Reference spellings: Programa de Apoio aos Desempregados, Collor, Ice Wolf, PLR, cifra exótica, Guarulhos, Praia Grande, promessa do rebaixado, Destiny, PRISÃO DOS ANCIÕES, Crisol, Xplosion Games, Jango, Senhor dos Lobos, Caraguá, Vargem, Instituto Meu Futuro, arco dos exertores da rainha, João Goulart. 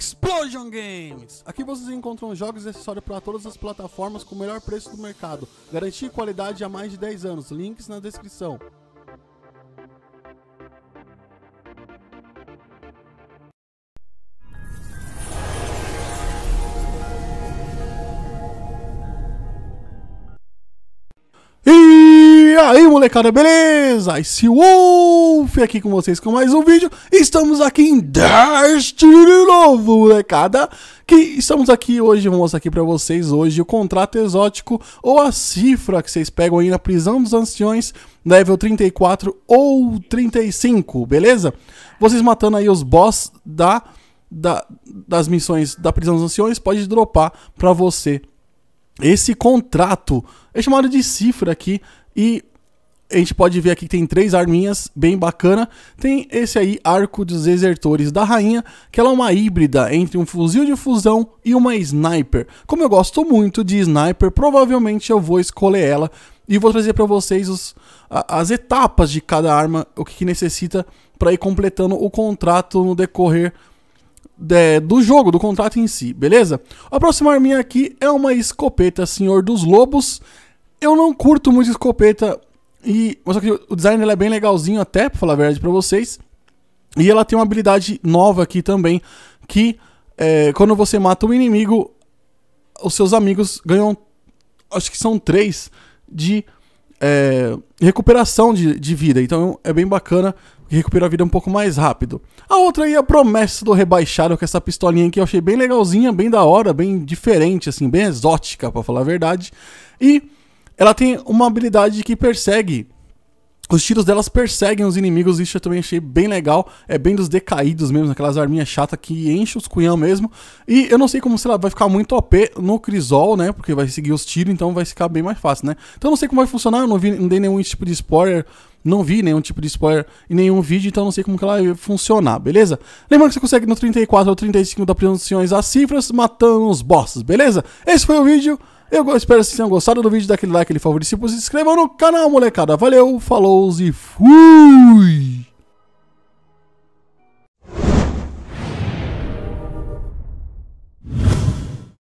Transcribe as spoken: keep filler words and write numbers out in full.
Xplosion Games! Aqui vocês encontram jogos e acessórios para todas as plataformas com o melhor preço do mercado. Garantia e qualidade há mais de dez anos. Links na descrição. E aí, molecada, beleza? Ice Wolf aqui com vocês com mais um vídeo. Estamos aqui em Destiny de novo, molecada. Que estamos aqui hoje, vou mostrar aqui pra vocês hoje o contrato exótico ou a cifra que vocês pegam aí na prisão dos anciões, level trinta e quatro ou trinta e cinco, beleza? Vocês matando aí os boss da, da, das missões da prisão dos anciões, pode dropar pra você esse contrato. É chamado de cifra aqui. E a gente pode ver aqui que tem três arminhas, bem bacana. Tem esse aí, arco dos exertores da rainha, que ela é uma híbrida entre um fuzil de fusão e uma sniper. Como eu gosto muito de sniper, provavelmente eu vou escolher ela. E vou trazer para vocês os, a, as etapas de cada arma, o que, que necessita para ir completando o contrato no decorrer De, do jogo, do contrato em si, beleza? A próxima arminha aqui é uma escopeta Senhor dos Lobos. Eu não curto muito escopeta, e, mas só que o design dela é bem legalzinho até, pra falar a verdade pra vocês. E ela tem uma habilidade nova aqui também, que é, quando você mata um inimigo, os seus amigos ganham, acho que são três, de é, recuperação de, de vida. Então é bem bacana, que recupera a vida um pouco mais rápido. A outra aí é a promessa do rebaixado, com essa pistolinha aqui eu achei bem legalzinha, bem da hora, bem diferente, assim, bem exótica, pra falar a verdade. E ela tem uma habilidade que persegue, os tiros delas perseguem os inimigos, isso eu também achei bem legal, é bem dos decaídos mesmo, aquelas arminhas chatas que enchem os cunhão mesmo. E eu não sei como, sei lá, vai ficar muito O P no Crisol, né, porque vai seguir os tiros, então vai ficar bem mais fácil, né. Então eu não sei como vai funcionar, eu não, vi, não dei nenhum tipo de spoiler, não vi nenhum tipo de spoiler em nenhum vídeo, então não sei como que ela vai funcionar, beleza? Lembrando que você consegue no trinta e quatro ou trinta e cinco da prisão dos anciões as cifras, matando os bosses, beleza? Esse foi o vídeo, eu espero que vocês tenham gostado do vídeo, dá aquele like, aquele favorito, se inscrevam no canal, molecada. Valeu, falou e fui!